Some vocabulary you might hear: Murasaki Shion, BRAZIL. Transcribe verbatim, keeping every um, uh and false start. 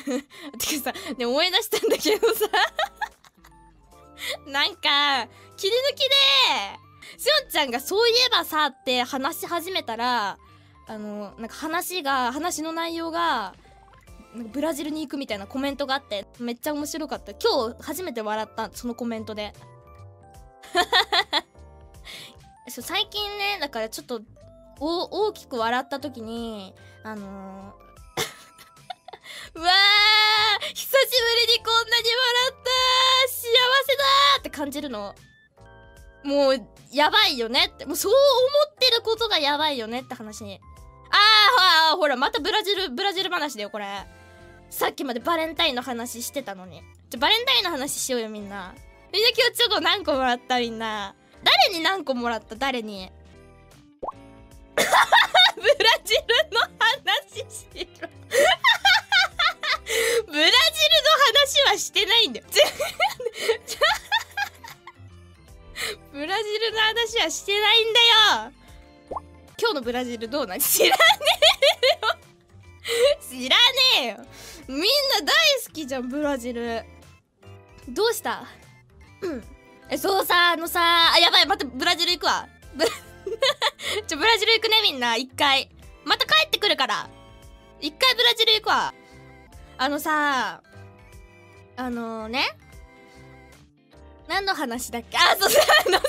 てかさ、ね、思い出したんだけどさなんか切り抜きでしおんちゃんがそういえばさって話し始めたら、あのなんか話が話の内容がなんかブラジルに行くみたいなコメントがあって、めっちゃ面白かった。今日初めて笑った、そのコメントで最近ね、だからちょっとお大きく笑った時にあのーうわー、久しぶりにこんなに笑ったー、幸せだーって感じるの。もうやばいよねって、もうそう思ってることがやばいよねって話に。あー、ほらまたブラジルブラジル話だよこれ。さっきまでバレンタインの話してたのに、じゃバレンタインの話しようよみんな。みんな今日チョコ何個もらった？みんな誰に何個もらった？誰にブラジルの話しろブラジルの話はしてないんだよブラジルの話はしてないんだよ。今日のブラジルどうなん？知らねえよ知らねえよ。みんな大好きじゃんブラジル。どうした？うん、えそうさ、あのさ、あやばい、またブラジル行くわブラちょブラジル行くねみんな。一回また帰ってくるから一回ブラジル行くわ。あのさ、あのー、ね、何の話だっけ？あ、そう、あのさ